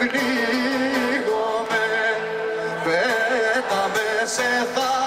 Πνίγομαι, πέταμε σε θάλασσα.